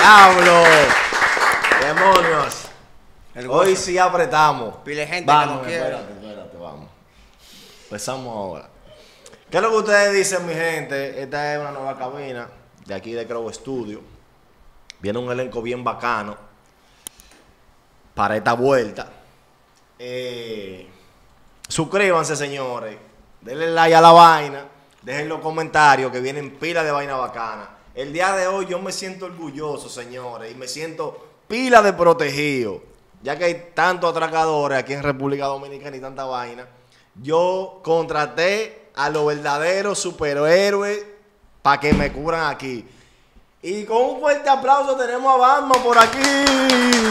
¡Diablo! ¡Demonios! Hoy sí apretamos. Pile gente vamos, que nos quiere. Espérate, vamos. Empezamos ahora. ¿Qué es lo que ustedes dicen, mi gente? Esta es una nueva cabina de aquí de Crow Studio. Viene un elenco bien bacano para esta vuelta. Suscríbanse, señores. Denle like a la vaina. Dejen los comentarios que vienen pila de vaina bacana. El día de hoy yo me siento orgulloso, señores, y me siento pila de protegido. Ya que hay tantos atracadores aquí en República Dominicana y tanta vaina, yo contraté a los verdaderos superhéroes para que me cubran aquí. Y con un fuerte aplauso tenemos a Batman por aquí. ¿Qué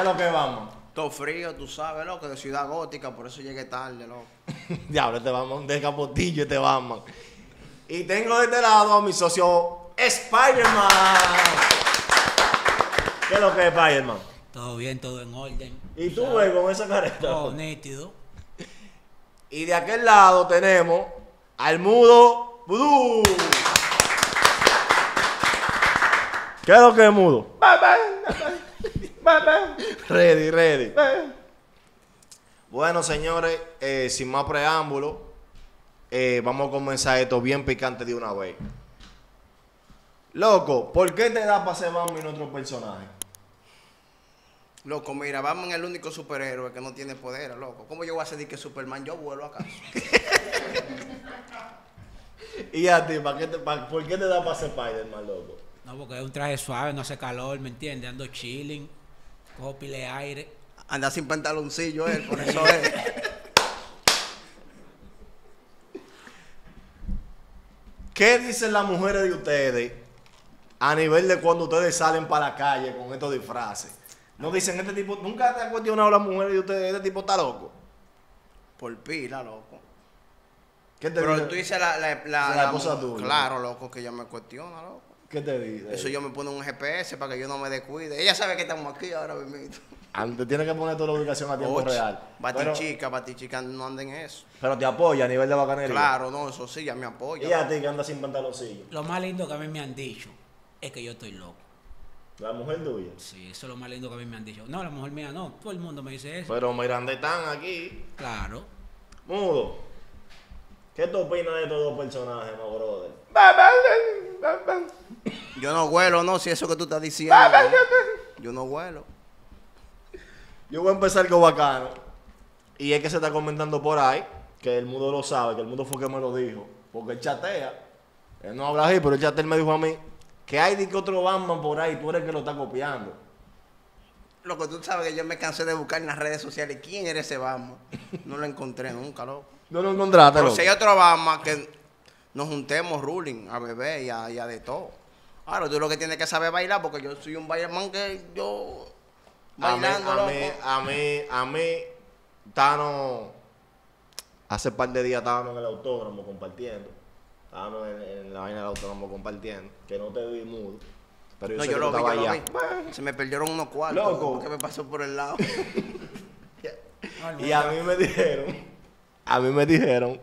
es lo que vamos? Todo frío, tú sabes, loco, de Ciudad Gótica, por eso llegué tarde, loco. Diablo, este Batman, de capotillo este Batman. Y tengo de este lado a mi socio Spider-Man. ¿Qué es lo que es, Spider-Man? Todo bien, todo en orden. ¿Y tú, güey, con esa careta? Todo nítido. Y de aquel lado tenemos al Mudo Bubu. ¿Qué es lo que es, Mudo? Ready, ready. Bueno, señores, sin más preámbulos, vamos a comenzar esto bien picante de una vez. Loco, ¿por qué te da para ser Batman y nuestro personaje? Loco, mira, Batman es el único superhéroe que no tiene poder, loco. ¿Cómo yo voy a decir que Superman? Yo vuelo acaso. Y a ti, ¿por qué te da para ser Spider-Man, loco? No, porque es un traje suave, no hace calor, ¿me entiendes? Ando chilling, cojo pile de aire. Anda sin pantaloncillo él, por eso es. ¿Qué dicen las mujeres de ustedes a nivel de cuando ustedes salen para la calle con estos disfraces? No dicen, este tipo, nunca te ha cuestionado las mujeres de ustedes, este tipo está loco. Por pila, loco. ¿Qué te pero dice? Tú dices la esposa tuya. Claro, loco, que ella me cuestiona, loco. ¿Qué te dice? Eso yo me pongo un GPS para que yo no me descuide. Ella sabe que estamos aquí ahora, bimito. Te tienes que poner toda la ubicación a tiempo real. Batichica, Batichica, no anden en eso. Pero te apoya a nivel de bacanería. Claro, no, eso sí, ya me apoya. Y a ti que andas sin pantaloncillo. Lo más lindo que a mí me han dicho es que yo estoy loco. ¿La mujer tuya? Sí, eso es lo más lindo que a mí me han dicho. No, la mujer mía no, todo el mundo me dice eso. Pero Miranda están aquí. Claro. Mudo, ¿qué tú opinas de estos dos personajes, no, brother? Yo no huelo, no, si eso que tú estás diciendo. Yo no huelo. Yo voy a empezar con bacano. Y es que se está comentando por ahí, que el mundo lo sabe, que el mundo fue que me lo dijo. Porque él chatea. Él no habla así, pero el chatea me dijo a mí que hay de que otro Batman por ahí, tú eres el que lo está copiando. Lo que tú sabes que yo me cansé de buscar en las redes sociales quién era ese Batman. No lo encontré nunca, loco. No lo encontraste, loco. Pero si hay otro Batman que nos juntemos ruling a beber y a de todo. Ahora tú lo que tienes que saber bailar, porque yo soy un bailaman que yo... Bailando, a mí, Tano, hace par de días estábamos en el autódromo compartiendo. Estábamos en la vaina del autódromo compartiendo. Que no te vi, Mudo. Pero yo, no, yo lo vi, yo allá. Lo vi. Se me perdieron unos cuartos. Loco. Que me pasó por el lado. Y a mí me dijeron,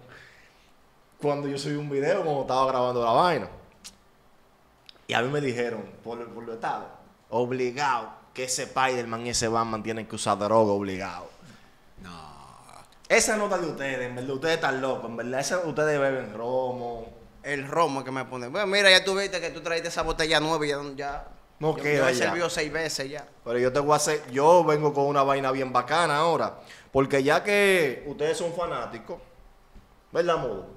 cuando yo subí un video, como estaba grabando la vaina. Y a mí me dijeron, por lo estado, obligado, que ese Spider-Man y ese Batman tienen que usar droga obligado. No. Esa nota de ustedes, en verdad, ustedes están locos, en verdad. Esa, ustedes beben romo. El romo que me ponen. Bueno, mira, ya tú viste que tú trajiste esa botella nueva y ya. No yo, queda. Yo he servido 6 veces ya. Pero yo te voy a hacer. Yo vengo con una vaina bien bacana ahora. Porque ya que ustedes son fanáticos, ¿verdad, Mudo?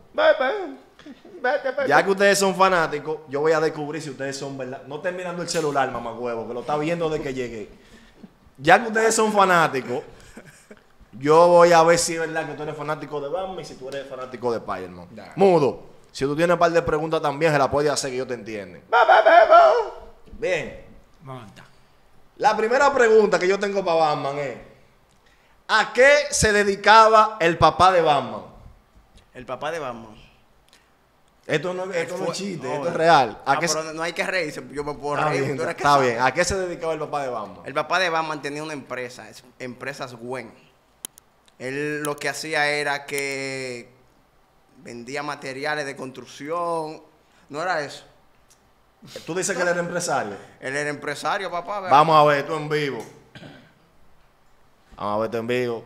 Ya que ustedes son fanáticos, yo voy a descubrir si ustedes son verdad. No estén mirando el celular, mamá huevo, que lo está viendo desde que llegué. Ya que ustedes son fanáticos, yo voy a ver si es verdad que tú eres fanático de Batman y si tú eres fanático de Spider-Man. Mudo, si tú tienes un par de preguntas también, se la puedes hacer que yo te entiende. Bien. La primera pregunta que yo tengo para Batman es: ¿a qué se dedicaba el papá de Batman? El papá de Batman. Esto no es chiste, no, esto es real. Pero no hay que reírse, yo me puedo reír. Bien, está bien. ¿A qué se dedicaba el papá de Batman? El papá de Batman tenía una empresa, Empresas Gwen. Él lo que hacía era que vendía materiales de construcción. No era eso. ¿Tú dices que él era empresario? Él era empresario, papá. ¿Verdad? Vamos a ver esto en vivo. Vamos a ver esto en vivo.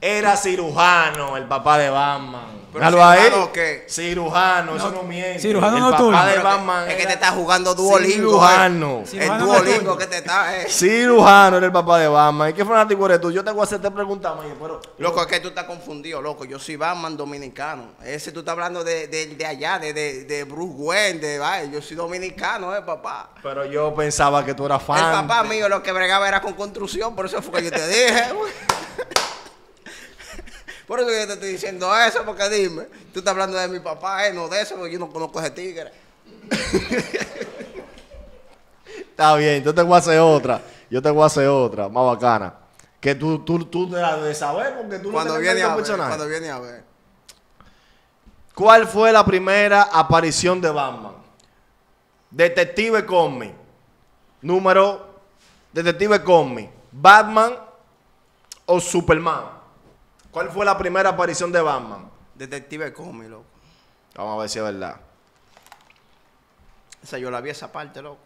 Era cirujano, el papá de Batman. ¿Pero ahí? ¿Qué? Cirujano, no, eso no miente. Cirujano el nocturno. Papá de Batman es que te está jugando Duolingo. Cirujano. El Duolingo que te está... Cirujano era el papá de Batman. ¿Y qué fanático eres tú? Yo te voy a hacer te preguntas, pero... Loco, es que tú estás confundido, loco. Yo soy Batman dominicano. Ese tú estás hablando de allá, de Bruce Wayne, de... Ay, yo soy dominicano, papá. Pero yo pensaba que tú eras fan. El papá mío lo que bregaba era con construcción, por eso fue que yo te dije, güey. Por eso yo te estoy diciendo eso, porque dime, tú estás hablando de mi papá, no de eso, porque yo no conozco a ese tigre. Está bien, yo te voy a hacer otra, más bacana. Que tú te la debes saber, porque tú no tienes un personaje. Cuando viene a ver. ¿Cuál fue la primera aparición de Batman? Detective Comics. Número, Detective Comics. Batman o Superman. ¿Cuál fue la primera aparición de Batman? Detective Comics, loco. Vamos a ver si es verdad. O sea, yo la vi esa parte, loco.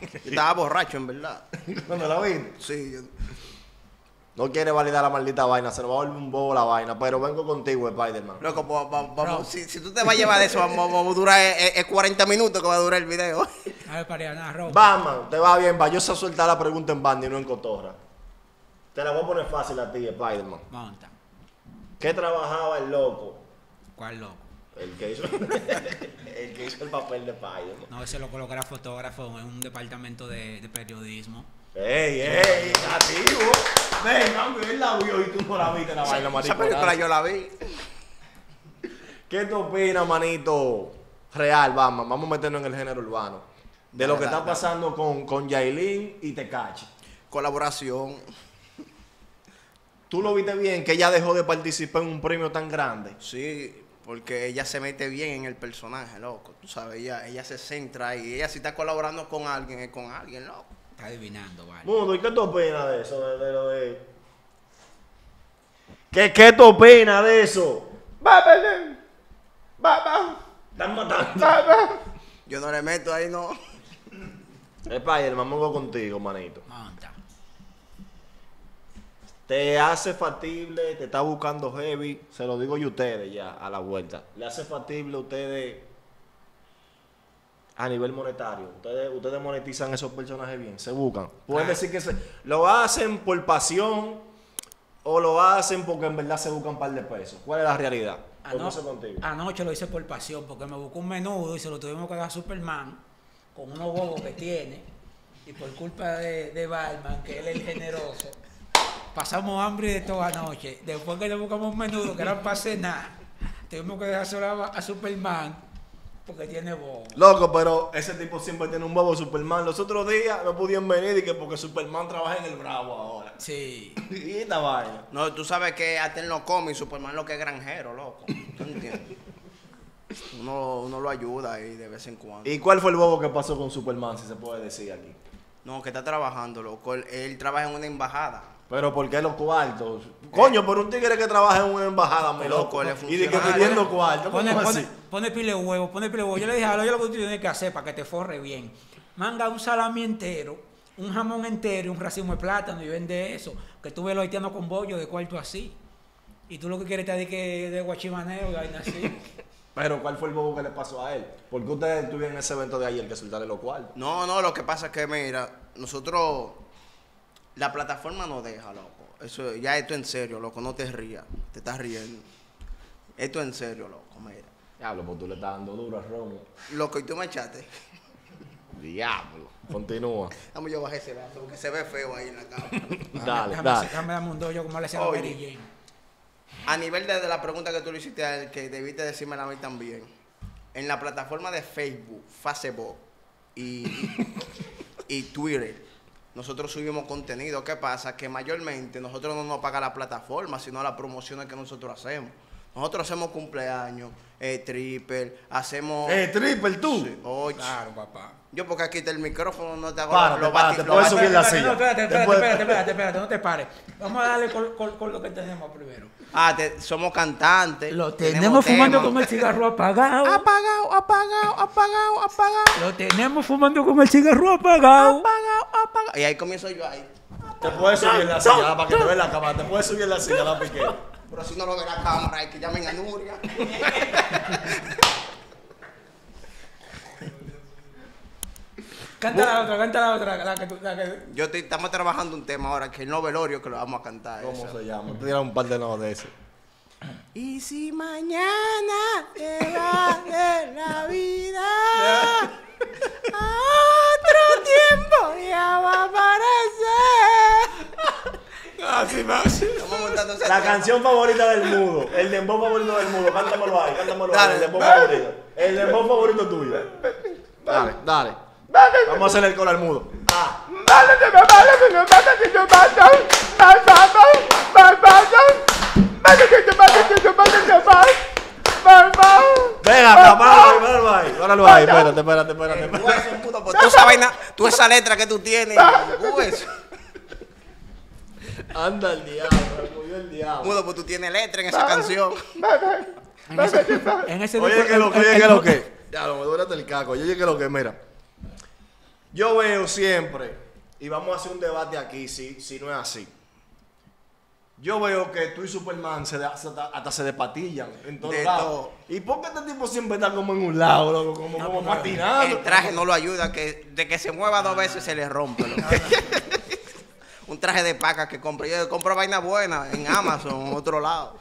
Yo estaba borracho, en verdad. ¿No me la vi? Sí. Yo... No quiere validar la maldita vaina. Se nos va a volver un bobo la vaina. Pero vengo contigo, Spider-Man. Loco, vamos. Si tú te vas a llevar de eso, vamos a durar 40 minutos que va a durar el video. A ver, para allá, ropa. Batman, te va bien, va. Yo sé soltar la pregunta en banda y no en cotorra. Te la voy a poner fácil a ti, Spider-Man. Monta. ¿Qué trabajaba el loco? ¿Cuál loco? El que hizo el papel de Spider-Man. No, ese loco lo que era fotógrafo en un departamento de periodismo. ¡Ey, ey! ¡Nativo! Ven, cambio, él la vio y tú no la viste la vaina, manito. Esa película yo la vi. ¿Qué te opinas, manito? Real, Batman. Vamos a meternos en el género urbano. De lo que está pasando con Yailin y Tekashi. Colaboración. ¿Tú lo viste bien que ella dejó de participar en un premio tan grande? Sí, porque ella se mete bien en el personaje, loco. Tú sabes, ella se centra ahí. Ella si está colaborando con alguien, es con alguien, loco. Está adivinando, vale. Mundo, ¿y qué te opinas de eso? De lo de... ¿Qué te opinas de eso? ¡Babelén! ¡Babá! ¡Están matando! ¡Babá! Yo no le meto ahí, no. Spider-Man, me voy contigo, manito. Manta. Te hace factible, te está buscando heavy, se lo digo yo a ustedes ya a la vuelta. Le hace factible a ustedes a nivel monetario. Ustedes monetizan esos personajes bien, se buscan. Pueden decir que lo hacen por pasión o lo hacen porque en verdad se buscan un par de pesos. ¿Cuál es la realidad? Anoche lo hice por pasión porque me buscó un menudo y se lo tuvimos que dar a Superman con unos huevos que tiene y por culpa de Batman, que él es el generoso. Pasamos hambre de toda la noche. Después que le buscamos un menudo que era para cenar, tuvimos que dejar solo a Superman porque tiene bobo. Loco, pero ese tipo siempre tiene un bobo, Superman. Los otros días no pudieron venir y que porque Superman trabaja en el Bravo ahora. Sí. Y esta vaina. No, tú sabes que hasta en los cómics Superman lo que es granjero, loco. ¿Tú entiendes? Uno lo ayuda ahí de vez en cuando. ¿Y cuál fue el bobo que pasó con Superman, si se puede decir aquí? No, que está trabajando, loco. Él trabaja en una embajada. Pero ¿por qué los cuartos? Coño, por un tigre que trabaja en una embajada, me loco. Y de que pidiendo cuartos. Pone pile huevo, pone pile huevo. Yo le dije, yo lo que tú tienes que hacer para que te forre bien. Manga un salami entero, un jamón entero y un racimo de plátano y vende eso. Que tú ves los haitianos con bollo de cuarto así. Y tú lo que quieres te decir que de guachimaneo y vaina así. Pero ¿cuál fue el bobo que le pasó a él? ¿Por qué ustedes estuvieron en ese evento de ayer que soltaron los cuartos? No, lo que pasa es que mira, nosotros... La plataforma no deja, loco. Eso, ya esto en serio, loco. No te rías. Te estás riendo. Esto en serio, loco. Mira. Diablo, pues tú le estás dando duro a Romo. Loco, ¿y tú me echaste? Diablo. Continúa. Vamos, yo bajé ese brazo porque se ve feo ahí en la cámara. Dale. Dame un dojo como le hacía a Baby Jane. A nivel de la pregunta que tú le hiciste a él, que debiste decírmela a mí también. En la plataforma de Facebook y Twitter. Nosotros subimos contenido. ¿Qué pasa? Que mayormente nosotros no nos paga la plataforma, sino las promociones que nosotros hacemos. Nosotros hacemos cumpleaños, triple, hacemos... ¿Triple tú? Sí, 8. Claro, papá. Yo porque aquí está el micrófono, no te hago... Párate, puedes subir la silla. No, espérate, no te pares. Vamos a darle con lo que tenemos primero. Ah, somos cantantes. Lo tenemos fumando con el cigarro apagado. Apagado. Lo tenemos fumando con el cigarro apagado. Apagado. Y ahí comienzo yo ahí. Te puedes subir la silla para que te veas la cámara. Te puedes subir la silla, la piqué. Pero si no lo ve la cámara, es que llamen a Nuria. Canta la otra. Estamos trabajando un tema ahora, que es no velorio, que lo vamos a cantar. ¿Cómo se llama? Te dirán un par de nodos de ese. Y si mañana te vas de la vida, a otro tiempo ya va a aparecer. La canción favorita del mudo, el dembow favorito del mudo, cántamelo ahí, el dembow favorito tuyo. Dale. Vamos a hacer el coro al mudo. Ah. Venga, papá, páralo ahí. Espérate. Tú esa vaina, tú esa letra que tú tienes. Anda el diablo, murió el diablo. Mudo, pues tú tienes letra en esa canción. Oye, que lo que. Ya, me duele hasta el caco. Oye, que lo que, mira. Yo veo siempre, y vamos a hacer un debate aquí, si no es así. Yo veo que tú y Superman hasta se despatillan en todos lados. ¿Y por qué este tipo siempre está como en un lado, loco? Como patinando. El traje no lo ayuda, de que se mueva dos veces se le rompe. Un traje de paca que compré. Yo compro vaina buena en Amazon, en otro lado.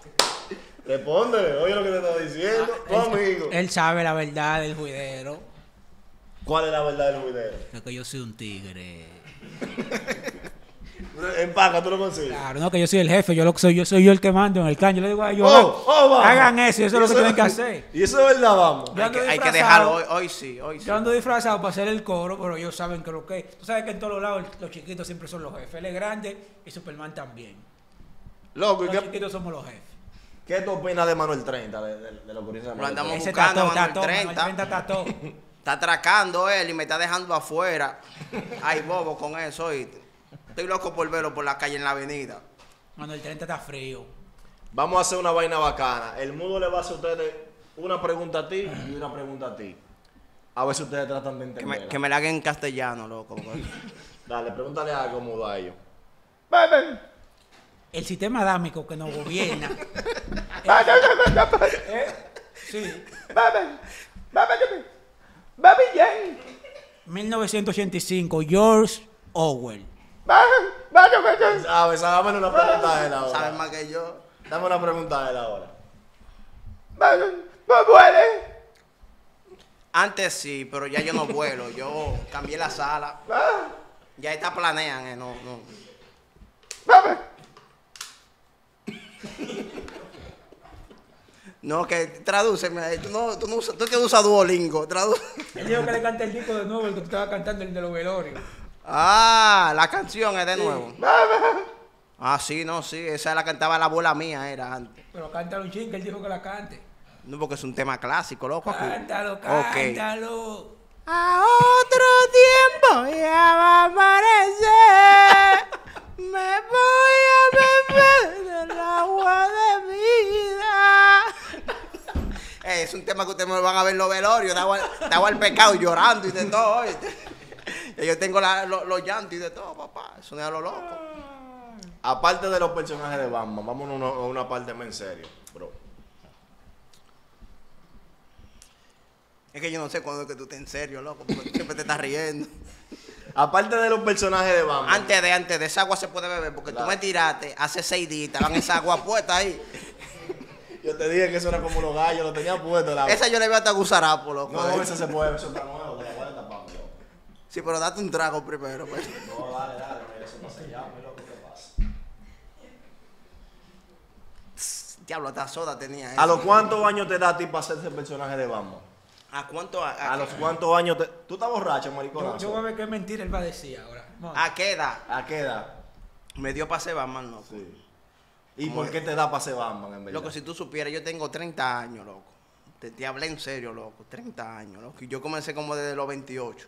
Respóndele, oye lo que te estaba diciendo, conmigo. Él sabe la verdad del juidero. ¿Cuál es la verdad del juidero? No, que yo soy un tigre. En paca, tú lo consigues. Claro, no, que yo soy el jefe, yo soy el que mando en el caño. Yo le digo a ellos, hagan eso, eso es lo que tienen que hacer. Y eso es verdad, vamos. Hay que dejarlo hoy sí. Yo ando disfrazado para hacer el coro, pero ellos saben que lo que es. Tú sabes que en todos lados los chiquitos siempre son los jefes. Él es grande y Superman también. Loco, los chiquitos somos los jefes. ¿Qué tú opinas de Manuel 30? De lo que lo andamos buscando, Manuel 30 está atracando él y me está dejando afuera. Ay, bobo con eso, ¿oíste? Estoy loco por verlo por la calle en la avenida. Mano, el 30 está frío. Vamos a hacer una vaina bacana. El mudo le va a hacer a ustedes una pregunta a ti y una pregunta a ti. A ver si ustedes tratan de entender. Que me la hagan en castellano, loco. Dale, pregúntale algo, mudo, a ellos. Bye. El sistema adámico que nos gobierna. Sí. Bye. Baby Jane. 1985, George Orwell. ¿Sabes? Dame una pregunta de la hora. ¿Sabes más que yo? Dame una pregunta de la hora. ¿Me vuele? Antes sí, pero ya yo no vuelo. Yo cambié la sala. Ya está planean, no. No, que tradúceme. Tú que usas Duolingo, traduce. Él dijo que le cante el disco de nuevo, el que estaba cantando, el de los velorios. Ah, la canción es de nuevo. Ah, sí, no, sí. Esa la cantaba la abuela mía, era antes. Pero cántalo un ching, que él dijo que la cante. No, porque es un tema clásico, loco. Cántalo. A otro tiempo ya va a aparecer. Me voy a beber del agua de vida. Es un tema que ustedes me van a ver los velorios. Estaba al pecado llorando y de todo. Yo tengo los llantos y de todo, papá. Eso no es a lo loco. Aparte de los personajes de Batman, vámonos a una parte más en serio, bro. Es que yo no sé cuándo es que tú estés en serio, loco, porque siempre te estás riendo. Aparte de los personajes de Batman. Antes de esa agua se puede beber, porque claro, tú me tiraste hace 6 días, estaban esa agua puesta ahí. Yo te dije que eso era como los gallos, lo tenía puesto. Esa yo le veo hasta gusarapo, loco. No, esa se puede, eso está nuevo, te la voy a tapar, loco. Sí, pero date un trago primero, pues. No, dale, eso está sellado, loco, ¿qué pasa? Diablo, hasta soda tenía eso. ¿A los cuántos años te da a ti para hacer ese personaje de Batman? ¿A los cuántos años te...? ¿Tú estás borracho, maricón? Yo voy a ver qué mentira él va a decir ahora. ¿A qué edad? Me dio para ser Batman, loco. Sí. ¿Y por qué te da para ser Batman, en verdad? Loco, si tú supieras, yo tengo 30 años, loco. Te hablé en serio, loco. 30 años, loco. Yo comencé como desde los 28.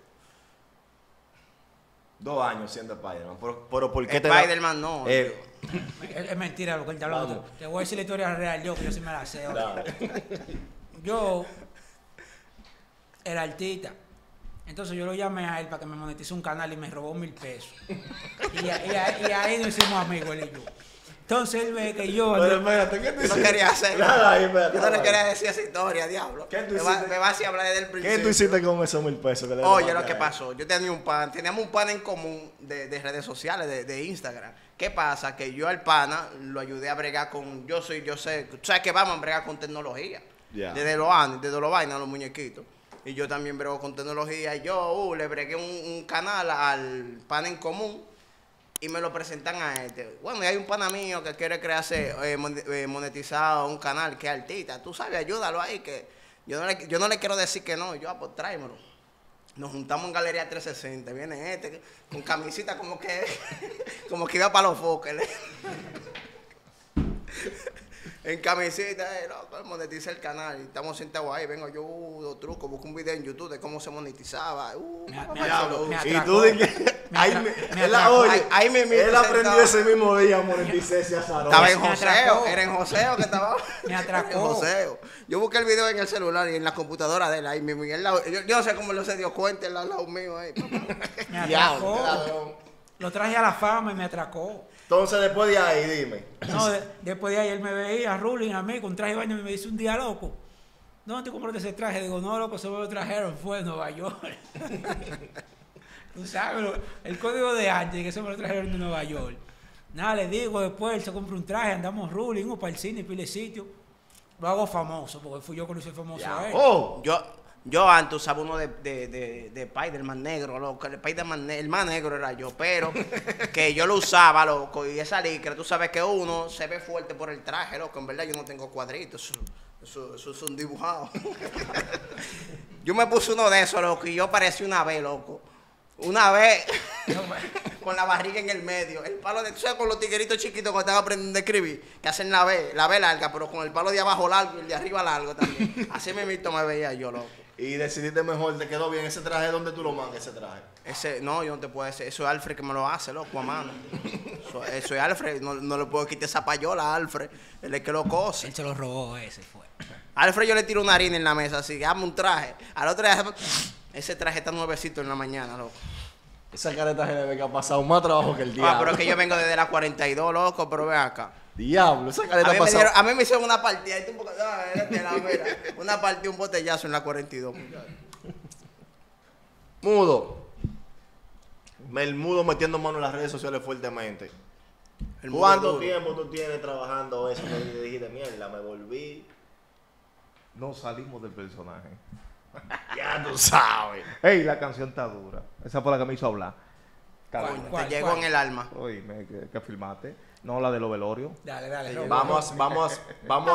2 años siendo Spider-Man. Pero ¿por qué te da? Spider-Man no. Es mentira lo que él te habló. Te voy a decir la historia real yo, que yo sí me la sé. Yo era artista. Entonces yo lo llamé a él para que me monetice un canal y me robó 1,000 pesos. Y ahí nos hicimos amigos, él y yo. Entonces él ve que yo... Pero espérate, ¿qué tú hiciste? No quería hacer nada ahí, espérate. Yo no quería decir esa historia, diablo. ¿Qué tú hiciste? Me vas a hablar desde el principio. ¿Qué tú hiciste con esos 1,000 pesos? Oye, lo que pasó. Yo tenía un pana. Teníamos un pana en común de redes sociales, de Instagram. ¿Qué pasa? Que yo al pana lo ayudé a bregar con... Yo sé... Tú sabes que vamos a bregar con tecnología. Yeah. Desde los años, desde los vainas, los muñequitos. Y yo también brego con tecnología. Y yo le bregué un canal al pana en común. Y me lo presentan a este. Bueno, y hay un pana mío que quiere crearse, monetizar un canal que es artista. Tú sabes, ayúdalo ahí. Que yo no le quiero decir que no. Y yo, pues tráemelo. Nos juntamos en Galería 360. Viene este con camisita como que iba para los foques. En camisita, loco, moneticé el canal. Y estamos sentados ahí. Vengo yo, dos trucos. Busco un video en YouTube de cómo se monetizaba. Y tú dije... Ahí me mira. Él aprendió ese mismo día a monetizar ese azarón. Estaba en joseo, era en joseo que estaba. Me atracó. En joseo. Yo busqué el video en el celular y en la computadora de él. Ahí mismo. Yo no sé cómo él se dio cuenta, el lado mío ahí. Me atracó. Lo traje a la fama y me atracó. Entonces, después de ahí, dime. No, después de ahí él me veía, ruling a mí, con traje de baño y me dice un día loco. ¿Dónde te compraste ese traje? Digo, no, loco, solo lo trajeron, fue en Nueva York. Tú sabes, el código de arte, que se me lo trajeron de Nueva York. Nada, le digo, después él se compra un traje, andamos ruling, uno para el cine, pile sitio. Lo hago famoso, porque fui yo que lo hice famoso a él. Oh, yo antes usaba uno de Spider-Man negro, loco. El Spider-Man, el más negro era yo, pero que yo lo usaba, loco. Y esa licra, tú sabes que uno se ve fuerte por el traje, loco. En verdad yo no tengo cuadritos, eso es un dibujado. Yo me puse uno de esos, loco, y yo parecí una vez, loco. Una vez, con la barriga en el medio, el palo de... ¿Tú sabes con los tigueritos chiquitos que están aprendiendo a escribir? Que hacen la B larga, pero con el palo de abajo largo y el de arriba largo también. Así mismo me veía yo, loco. Y decidiste mejor, ¿te quedó bien ese traje? ¿Dónde tú lo mangas ese traje? Ese, no, yo no te puedo decir. Eso es Alfred que me lo hace, loco, a mano. Eso es Alfred. No le puedo quitar esa payola a Alfred. Él es que lo cose. Él se lo robó, ese fue. Alfred yo le tiro una harina en la mesa, así, hazme un traje. Al otro día... Ese traje está nuevecito en la mañana, loco. Esa careta se debe que ha pasado más trabajo que el diablo. Ah, pero es que yo vengo desde la 42, loco, pero ven acá. Diablo, esa careta ha pasado. A mí me hicieron una partida, y tú un poco, una partida, un botellazo en la 42. Mudo. El Mudo metiendo mano en las redes sociales fuertemente. ¿Cuánto tiempo tú tienes trabajando eso? Me dijiste, mierda, me volví. No salimos del personaje. Ya tú sabes. Ey, la canción está dura. Esa fue la que me hizo hablar. ¿Cuál? Te llegó en el alma. Oye, que filmaste. No, la de los velorios. Dale. Vamos a hacer. Otro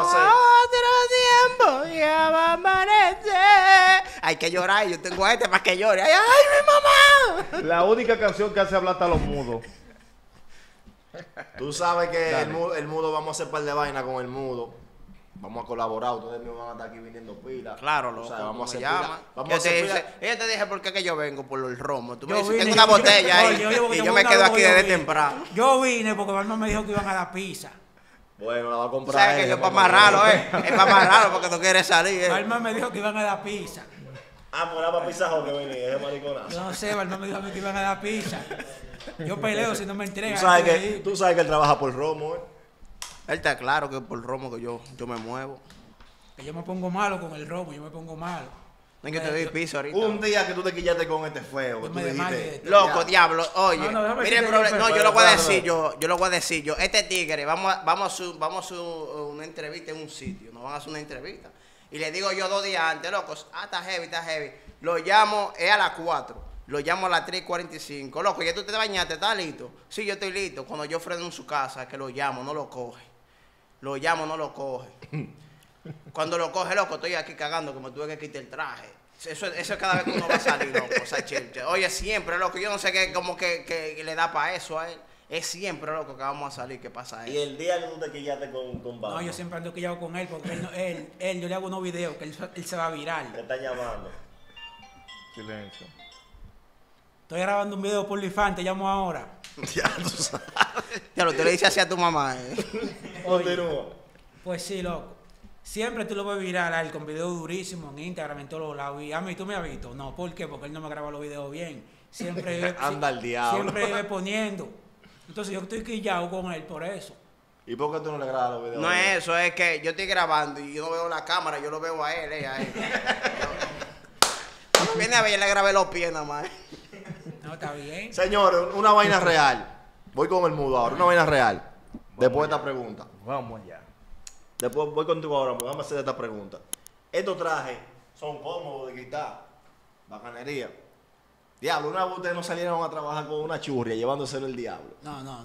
tiempo ya va a amanecer. Hay que llorar. Yo tengo a este para que llore. ¡Ay, mi mamá! La única canción que hace hablar hasta los mudos. Tú sabes que el mudo, vamos a hacer par de vainas con el mudo. Vamos a colaborar, ustedes mismos van a estar aquí viniendo pilas. Claro, loco. O sea, vamos a hacer pila. Yo te dije por qué que yo vengo por los romos. Tú me dices, tengo una botella ahí. Y yo me quedo aquí desde temprano. Yo vine porque Barman me dijo que iban a la pizza. Bueno, la va a comprar. ¿Sabes que es para amarrarlo, Es para amarrarlo porque no quiere salir, Barman me dijo que iban a la pizza. Ah, pues era para pizzajo que venía, ese mariconazo. Yo no sé, Barman me dijo a mí que iban a la pizza. Yo peleo si no me entregan. Tú sabes que él trabaja por romo, Él está claro que por romo que yo me muevo. Que yo me pongo malo con el romo, yo me pongo malo. No es que te doy piso ahorita. Un día que tú te quillaste con este fuego, tú dijiste, loco, diablo, oye. Mire el problema. No, yo lo voy a decir yo. Este tigre, vamos a hacer una entrevista en un sitio, nos van a hacer una entrevista. Y le digo yo 2 días antes, loco, está heavy. Lo llamo, es a las 4. Lo llamo a las 3:45. Loco, ya tú te bañaste, ¿estás listo? Sí, yo estoy listo. Cuando yo freno en su casa, que lo llamo, no lo coge. Lo llamo, no lo coge. Cuando lo coge, loco, estoy aquí cagando que me tuve que quitar el traje. Eso es cada vez que uno va a salir, loco. Oye, siempre, loco. Yo no sé qué, como que le da para eso a él. Es siempre, loco, que vamos a salir, que pasa eso. ¿Y el día que tú te quillaste con Batman? No, yo siempre ando quillado con él, porque él yo le hago unos videos que él se va a viral. Me está llamando. Silencio. Estoy grabando un video por Lifan, te llamo ahora. Ya tú sabes. Ya lo te le dices así a tu mamá, Continúa. Pues sí, loco. Siempre tú lo ves viral a él con videos durísimos en Instagram, en todos los lados. Y a mí, ¿tú me has visto? No, ¿por qué? Porque él no me graba los videos bien. Siempre vive, anda el diablo. Siempre vive poniendo. Entonces yo estoy quillado con él por eso. ¿Y por qué tú no le grabas los videos? No es eso, es que yo estoy grabando y yo no veo la cámara, yo lo veo a él, a él. Cuando viene a ver, yo le grabé los pies nada más. No, está bien. Señores, una vaina real. Voy con el mudo ahora, una vaina real. Después de esta pregunta. Vamos allá. Después voy contigo ahora, porque vamos a hacer esta pregunta. Estos trajes son cómodos de gritar. Bacanería. Diablo, una vez ustedes no salieron a trabajar con una churria llevándoselo el diablo. No.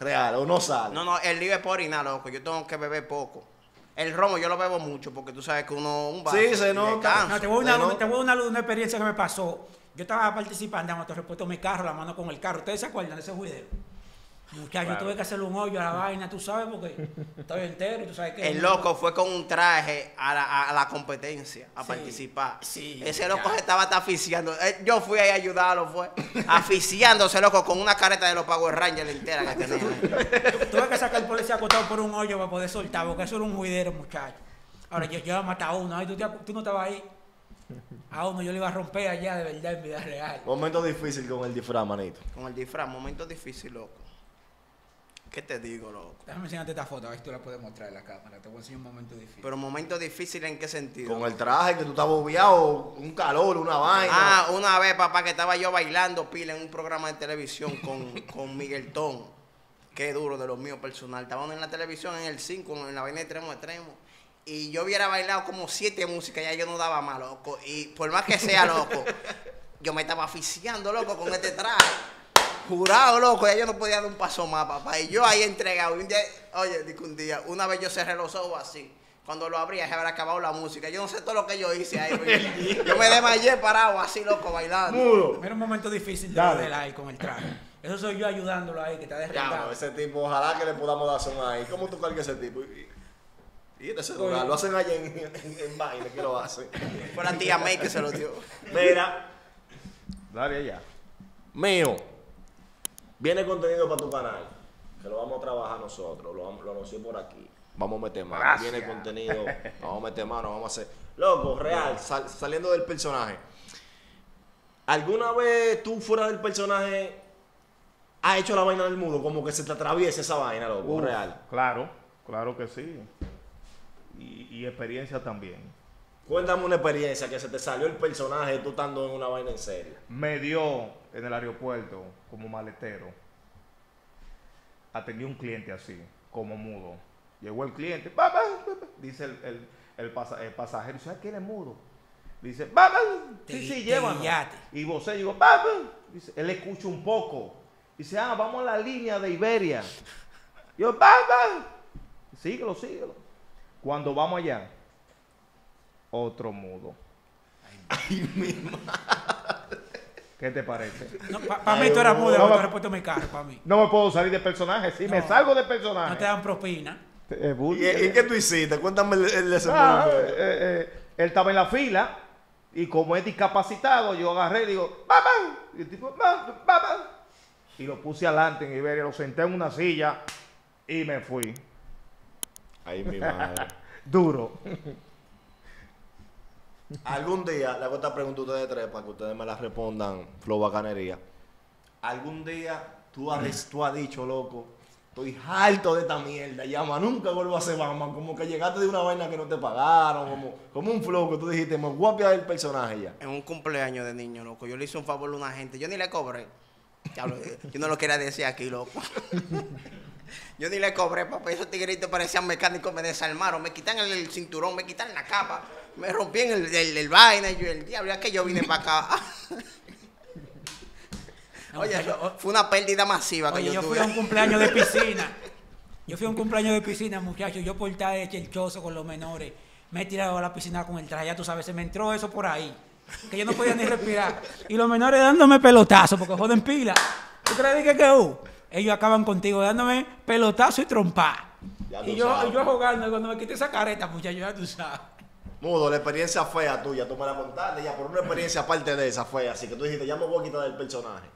Real, o no sale. No, el libre es por orinar, loco. Yo tengo que beber poco. El romo yo lo bebo mucho porque tú sabes que uno un vaso. Sí, se nota. No, te voy a una experiencia que me pasó. Yo estaba participando en autorrepuesto mi carro, la mano con el carro. ¿Ustedes se acuerdan de ese video? Muchachos, claro. Yo tuve que hacerle un hoyo a la vaina, tú sabes, porque estoy entero, tú sabes que... El loco fue con un traje a la competencia, a participar. Sí, ese loco ya se estaba hasta asfixiando. Yo fui ahí a ayudarlo, fue asfixiándose, loco, con una careta de los Power Rangers entera que tenía. Tuve que sacar al policía acostado por un hoyo para poder soltar, porque eso era un juidero, muchachos. Ahora, yo iba a matar a uno. Ay, tú no estabas ahí. A uno yo le iba a romper allá, de verdad, en vida real. Momento difícil con el disfraz, manito. Con el disfraz, momento difícil, loco. ¿Qué te digo, loco? Déjame enseñarte esta foto, a ver si tú la puedes mostrar en la cámara. Te voy a enseñar un momento difícil. ¿Pero momento difícil en qué sentido? Con el traje que tú estabas bobeado, un calor, una vaina. Ah, una vez, papá, que estaba yo bailando pila en un programa de televisión con Miguel Tón. Qué duro, de los míos personal. Estábamos en la televisión, en el 5, en la vaina de extremo a extremo. Y yo hubiera bailado como 7 músicas, ya yo no daba más, loco. Y por más que sea, loco, yo me estaba asfixiando, loco, con este traje. Jurado, loco, ya yo no podía dar un paso más, papá. Y yo ahí entregado. Y un día, oye, digo un día, una vez yo cerré los ojos así. Cuando lo abría, se habrá acabado la música. Yo no sé todo lo que yo hice ahí. Yo me desmayé parado así, loco, bailando. Mudo. Era un momento difícil de ver ahí con el traje. Eso soy yo ayudándolo ahí, que está descartado. Ya, no, ese tipo, ojalá que le podamos dar son ahí. ¿Cómo tú cargas ese tipo? Y ese celular, lo hacen allá en vaina, que lo hacen. Fue la tía May que se lo dio. Mira. Dale allá. Mío. Viene contenido para tu canal, que lo vamos a trabajar nosotros, lo anuncié por aquí. Vamos a meter mano, viene contenido, vamos a meter mano, vamos a hacer... Loco, real, saliendo del personaje. ¿Alguna vez tú fuera del personaje has hecho la vaina del mudo? Como que se te atraviesa esa vaina, loco, real. Claro, claro que sí. Y experiencia también. Cuéntame una experiencia que se te salió el personaje tú estando en una vaina en serio. Me dio en el aeropuerto como maletero. Atendí un cliente así, como mudo. Llegó el cliente, ¡papá! Dice el pasajero, ¿sabes quién es mudo? Dice, ¡papá! Sí, llévanos. Y vos digo, ¡papá! Dice, él escucha un poco. Dice, ah, vamos a la línea de Iberia. Yo, ¡papá! Síguelo, síguelo. Cuando vamos allá, otro mudo. Ay, mi madre. ¿Qué te parece? No, para mí tú eras mudo, no me puesto mi carro, para mí. No me puedo salir de personaje, sí, no, me salgo de personaje. No te dan propina. ¿Y qué tú hiciste? Cuéntame el desempeño. Él estaba en la fila y como es discapacitado, yo agarré y digo, ¡mamá! Y el tipo, ¡mamá! Y lo puse adelante en Iberia, lo senté en una silla y me fui. Ay, mi madre. Duro. Algún día, le hago esta pregunta a ustedes tres para que ustedes me la respondan, flow bacanería. Algún día tú has dicho, loco, estoy harto de esta mierda, llama, nunca vuelvo a hacer Batman. Como que llegaste de una vaina que no te pagaron, como un flow que tú dijiste, me voy a pillar el personaje ya. En un cumpleaños de niño, loco, yo le hice un favor a una gente, yo ni le cobré. Yo no lo quería decir aquí, loco. Yo ni le cobré, papá. Esos tigritos parecían mecánicos, me desarmaron, me quitan el cinturón, me quitan la capa, me rompí en el vaina. Y yo, el diablo, ya que yo vine para acá. Oye, fue una pérdida masiva. Oye, que yo tuve. Yo fui a un cumpleaños de piscina. Yo fui a un cumpleaño de piscina, muchachos. Yo por estar chelchoso con los menores, me he tirado a la piscina con el traje. Ya tú sabes, se me entró eso por ahí, que yo no podía ni respirar. Y los menores dándome pelotazos, porque joden pila. ¿Tú crees que ellos acaban contigo dándome pelotazo y trompa. Y yo jugando, cuando me quité esa careta, muchacho, ya tú sabes. Mudo, la experiencia fea tuya, tú me la contaste ya por una experiencia aparte de esa fea, así que tú dijiste, ya me voy a quitar del personaje.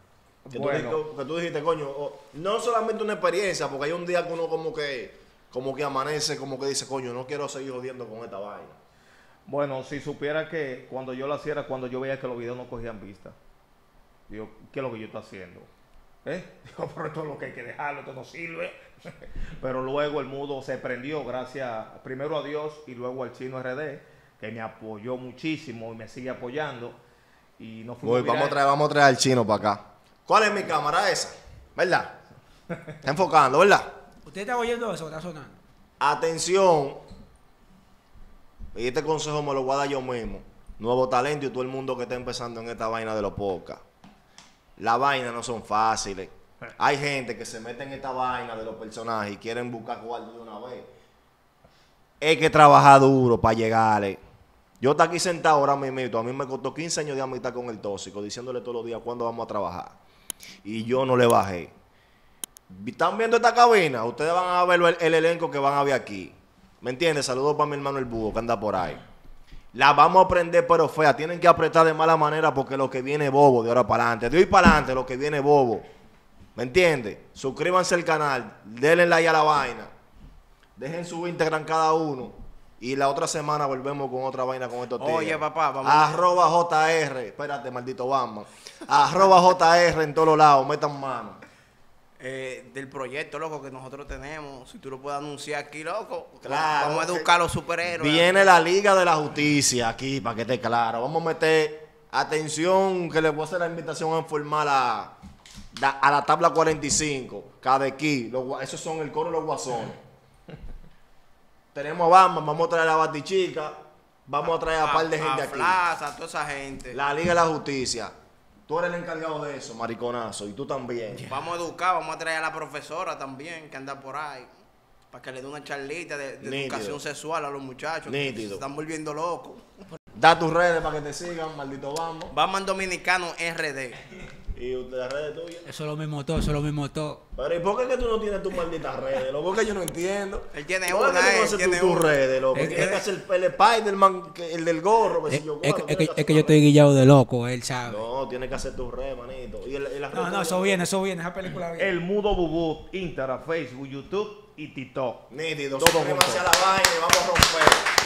Que, bueno, tú dijiste, coño, no solamente una experiencia, porque hay un día que uno como que amanece, como que dice, coño, no quiero seguir jodiendo con esta vaina. Bueno, si supiera que cuando yo lo hacía era cuando yo veía que los videos no cogían vista. Digo, ¿qué es lo que yo estoy haciendo? Digo, pero esto es lo que hay que dejarlo, esto no sirve. Pero luego el Mudo se prendió, gracias primero a Dios y luego al Chino RD, que me apoyó muchísimo y me sigue apoyando. Y nos fuimos. Uy, vamos a traer al Chino para acá. ¿Cuál es mi cámara esa? ¿Verdad? Está enfocando, ¿verdad? ¿Usted está oyendo eso? ¿Está sonando? Atención. Y este consejo me lo voy a dar yo mismo. Nuevo talento y todo el mundo que está empezando en esta vaina de los podcasts. Las vainas no son fáciles. Hay gente que se mete en esta vaina de los personajes y quieren buscar jugar de una vez. Es que trabajar duro para llegarle. Yo estoy aquí sentado ahora mismo. A mí me costó 15 años de amistad con el tóxico, diciéndole todos los días cuándo vamos a trabajar. Y yo no le bajé. ¿Están viendo esta cabina? Ustedes van a ver el elenco que van a ver aquí. ¿Me entiendes? Saludos para mi hermano el Búho que anda por ahí. La vamos a aprender pero fea. Tienen que apretar de mala manera porque lo que viene es bobo de ahora para adelante. De hoy para adelante lo que viene es bobo. ¿Me entiendes? Suscríbanse al canal. Denle like a la vaina. Dejen su Instagram cada uno. Y la otra semana volvemos con otra vaina con estos tíos. Oye, papá, vamos. @JR. Espérate, maldito Batman. @JR en todos lados. Metan mano. Del proyecto, loco, que nosotros tenemos. Si tú lo puedes anunciar aquí, loco. Claro. Vamos a educar a los superhéroes. Viene la Liga de la Justicia aquí, para que esté claro. Vamos a meter... Atención, que les voy a hacer la invitación formal a la tabla 45. Cada aquí. Esos son el coro de los guasones. Tenemos a Batman, vamos a traer a Batichica. Vamos a traer a un par de gente aquí. A toda esa gente. La Liga de la Justicia. Tú eres el encargado de eso, mariconazo, y tú también. Yeah. Vamos a educar, vamos a traer a la profesora también, que anda por ahí, para que le dé una charlita de educación sexual a los muchachos. Nítido. Que se están volviendo locos. Da tus redes para que te sigan, maldito Bambo. Batman Dominicano RD. ¿Y las redes tuyas? Eso es lo mismo todo, eso es lo mismo todo. Pero ¿y por qué es que tú no tienes tus malditas redes, loco? Porque yo no entiendo. Él tiene una, tus redes, loco. Tienes que hacer el Spider-Man, el del gorro. Es que yo estoy guillado de loco, él sabe. No, tienes que hacer tus redes, manito. No, eso viene, esa película viene. El Mudo Bubu, Instagram, Facebook, YouTube y TikTok. Nítido, suscríbanse a la vaina y vamos a romper.